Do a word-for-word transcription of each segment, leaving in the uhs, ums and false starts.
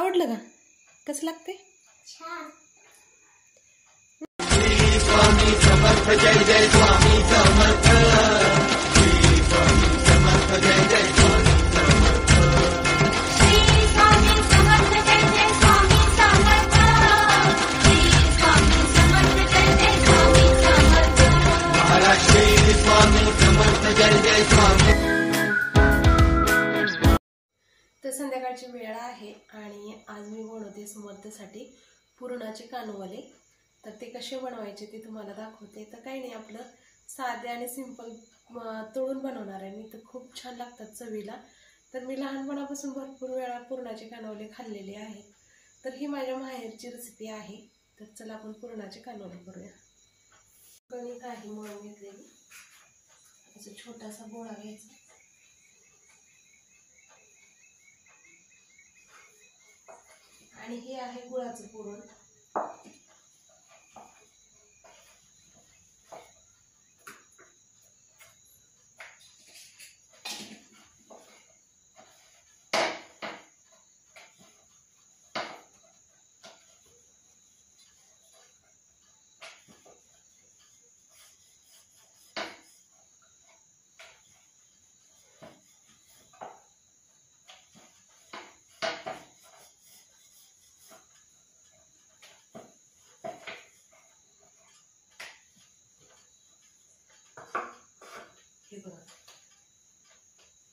आवडलं का? कसं लागते? छान. तर संध्याकाळची वेळ आहे आणि आज मी बनवते समर्थासाठी पुरणाचे कानवले. तर ते कसे बनवायचे ते तुम्हाला दाखवते. तर काही नाही, आपलं साधे आणि सिंपल तळून बनवणार आहे मी. तर खूप छान लागतात चवीला. तर मी लहानपणापासून भरपूर वेळा पुरणाचे कानवले खाल्लेले आहेत. तर ही माझ्या माहेरची रेसिपी आहे. तर चला आपण पुरणाचे कानवले करूया. कणिक आहे मळून घेतलेली, असा छोटासा गोळा घ्यायचा. आणि हे आहे गुळाचं पुरण.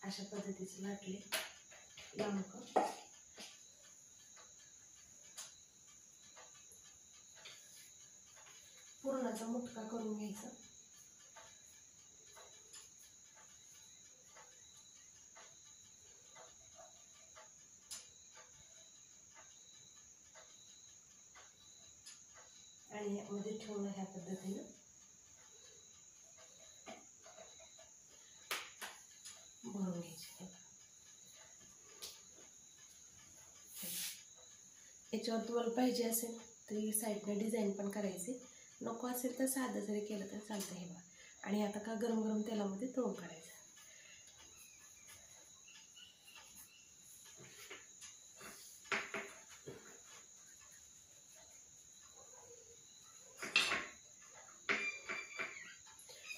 अशा पद्धतीचे लाटले लांब. पुरणाचा मुटका करून घ्यायचा. आणि यामध्ये ठेवणं ह्या पद्धतीनं भरून घ्यायचे. याच्यावर तुम्हाला पाहिजे असेल तर ही साईडनं डिझाईन पण करायची, नको असेल तर साधं जरी केलं तर चालतं. हे बघा. आणि आता का गरम गरम तेलामध्ये तळून काढायचं.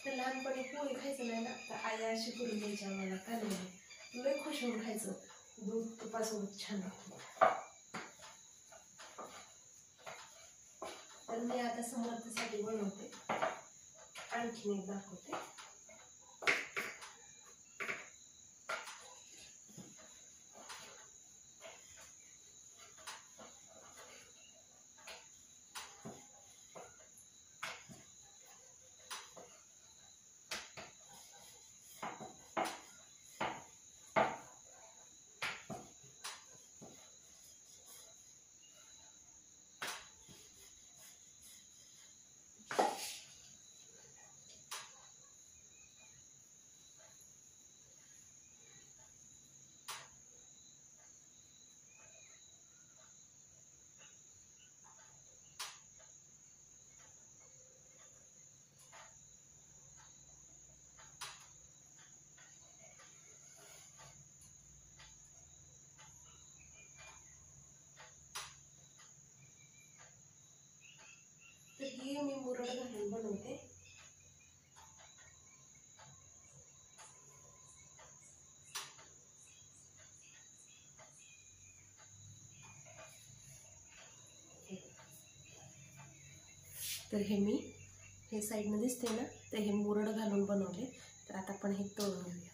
तर लहानपणी पोळी खायचं नाही ना, तर आई अशी करून द्यायची आम्हाला कानवले. लय खुश होऊन खायचं. दूध तुपासोबत छान लागतं. तर मी आता समर्थासाठी बनवते, आणखीन एक दाखवते. हे मी मुरड घालून बनवते. तर हे मी हे साईडनं दिसते ना, तर हे मुरड घालून बनवले. तर आता आपण हे तळून घेऊया.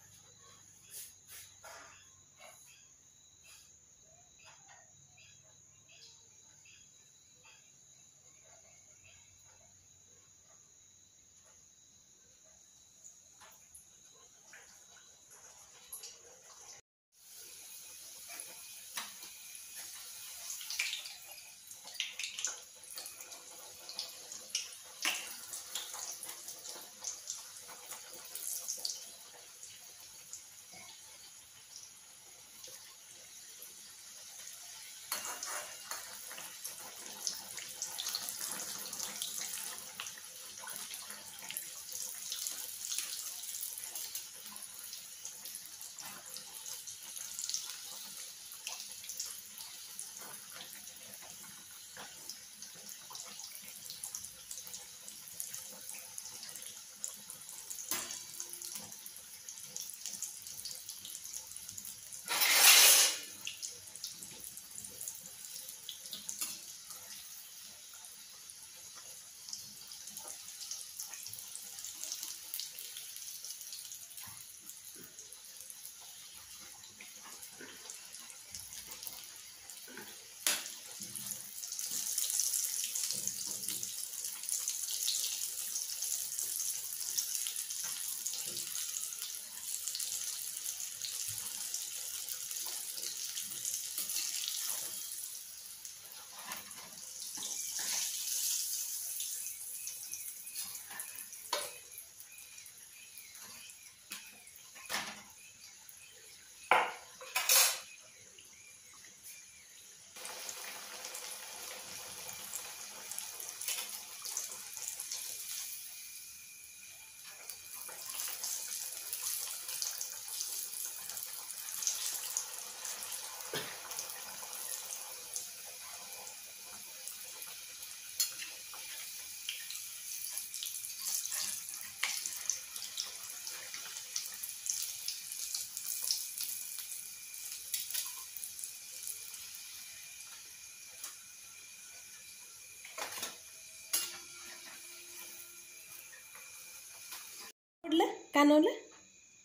कानवलं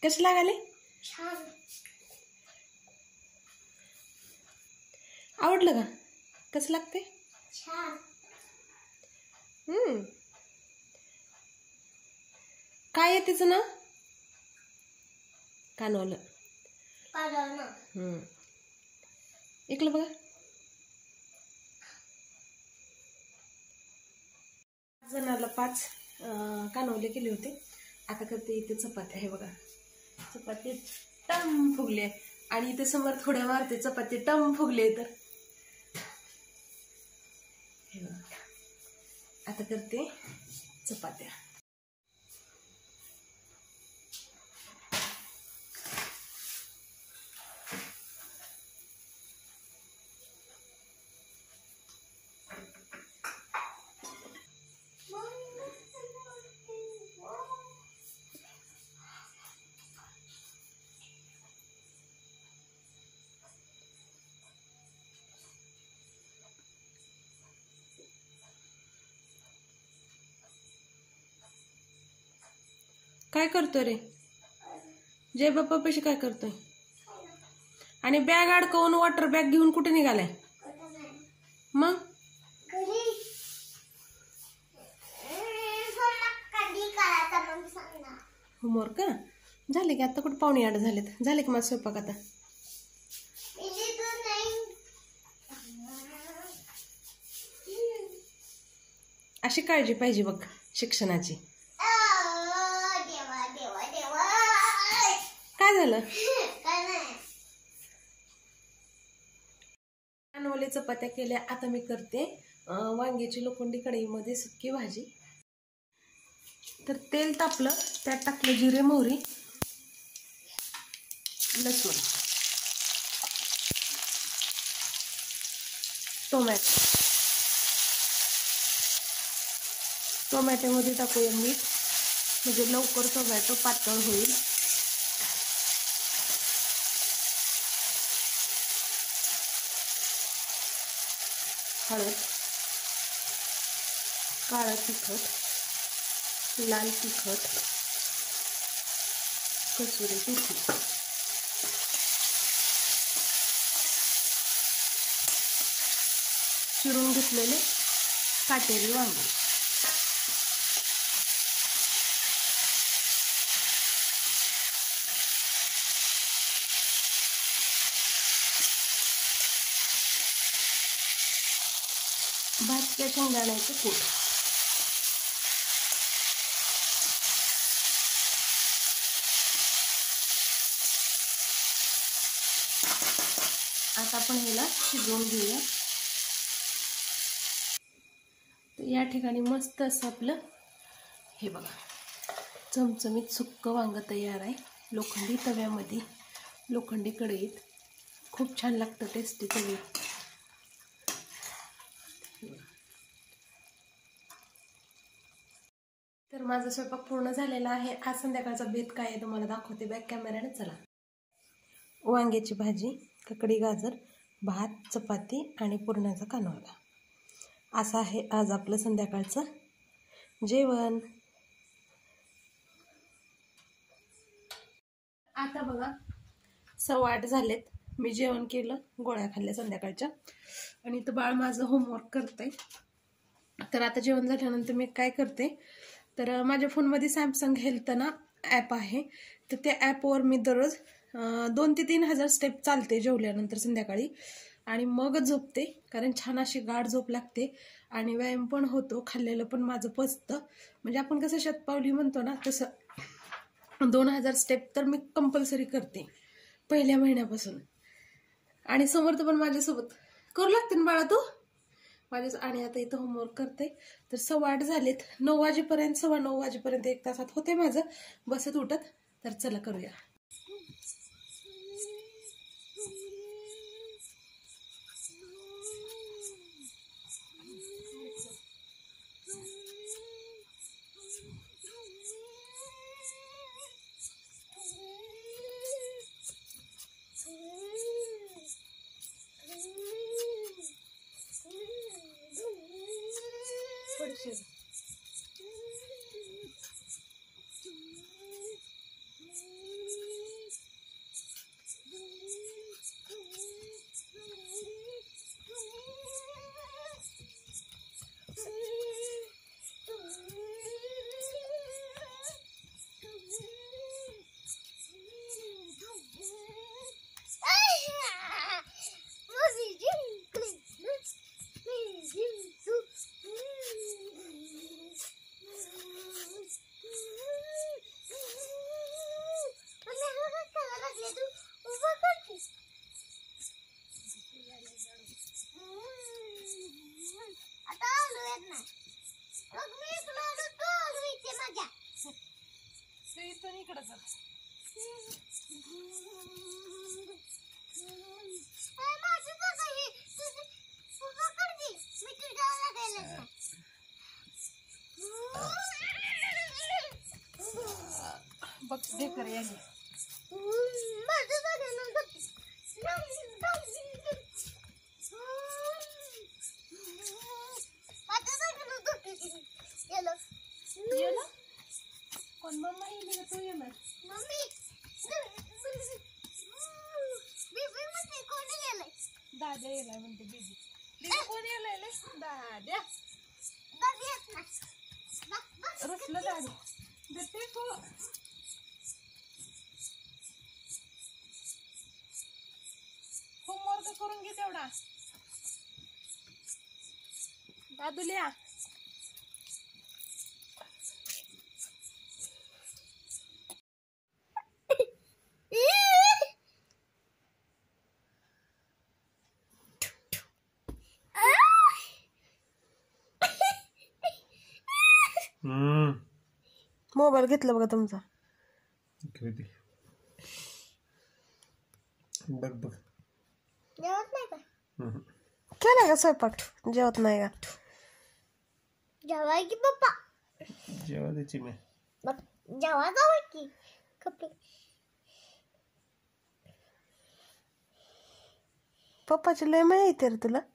कसं लागले? छान. आवडलं का? कसं लागते? छान. हम्म. काय आहे तिचं नाव? कानवलं. कानवलं. हम्म. इकडे बघा. जणाला पाच कानवले केले होते. आता करते इथे चपाती आहे बघा. चपाती टम फुगले आणि इथे समोर थोड्या वारते चपाती टम फुगले. तर आता करते चपात्या. काय करतो रे जय बाप्पा? पैसे काय करतोय? आणि बॅग अडकवून वॉटर बॅग घेऊन कुठे निघालाय मग? होमवर्क का झाले की? आता कुठे पाहुणे आड झालेत? झाले की माझा स्वयंपाक? आता अशी काळजी पाहिजे बघ शिक्षणाची. कानवले चपात्या केल्या. आता मी करते वांग्याची लोखंडी कढईमध्ये सुकी भाजी. तर तेल तापलं, त्यात टाकलं जिरे मोहरी लसूण टोमॅटो. टोमॅटोमध्ये टाकूया मीठ म्हणजे लवकर टोमॅटो पातळ होईल. हळद, काळं तिखट, लाल तिखट, कसुरी मेथी. चिरून घेतलेले काटेरी वांगे. भाजक्या शेंगदाण्याचे कूट. आता आपण ह्याला शिजवून घेऊया. तर या ठिकाणी मस्त असं आपलं हे बघा चमचमीत सुक्कं वांग तयार आहे लोखंडी तव्यामध्ये लोखंडी कढईत. खूप छान लागतं टेस्टी तवी. तर माझा स्वयंपाक पूर्ण झालेला आहे. आज संध्याकाळचा भेद काय आहे तुम्हाला दाखवते बॅक कॅमेऱ्याने. चला, वांग्याची भाजी, काकडी गाजर, भात, चपाती आणि पुरणाचा कानवला. असं आहे आज आपलं संध्याकाळचं जेवण. आता बघा सव्वा आठ झालेत. मी जेवण केलं, गोळ्या खाल्ल्या संध्याकाळच्या आणि इथं बाळ माझं होमवर्क करतंय. तर आता जेवण झाल्यानंतर मी काय करते तर माझ्या फोनमध्ये सॅमसंग हेल्थ ना ॲप आहे. तर त्या ॲपवर मी दररोज दोन ते तीन हजार स्टेप चालते जेवल्यानंतर संध्याकाळी आणि मगच झोपते. कारण छान अशी गाढ झोप लागते आणि व्यायाम पण होतो, खाल्लेलं पण माझं पचतं. म्हणजे आपण कसं शतपावली म्हणतो ना तसं दोन हजार स्टेप तर मी कंपल्सरी करते पहिल्या महिन्यापासून. आणि समोर तर पण माझ्यासोबत करू लागते ना बाळा तू माझ्या. आणि आता इथं होमवर्क करते. तर सव्वा आठ झालेत, नऊ वाजेपर्यंत सव्वा नऊ वाजेपर्यंत एक तासात होते माझं बसत उठत. तर चला करूया. What is it? इथून इकडेच बघ दे कर याने माझं बघायला होमवर्क करून घे तेवढा दादूल्या मोबाईल घेतला बघा तुमचा बघ बघ जेवत नाही का केला का स्वयंपाक जेवत नाही का जेवा की पप्पा जेवा द्यायची मी बघ जेवा जाऊ की कपडे पप्पाची लय माहिती आहे रे तुला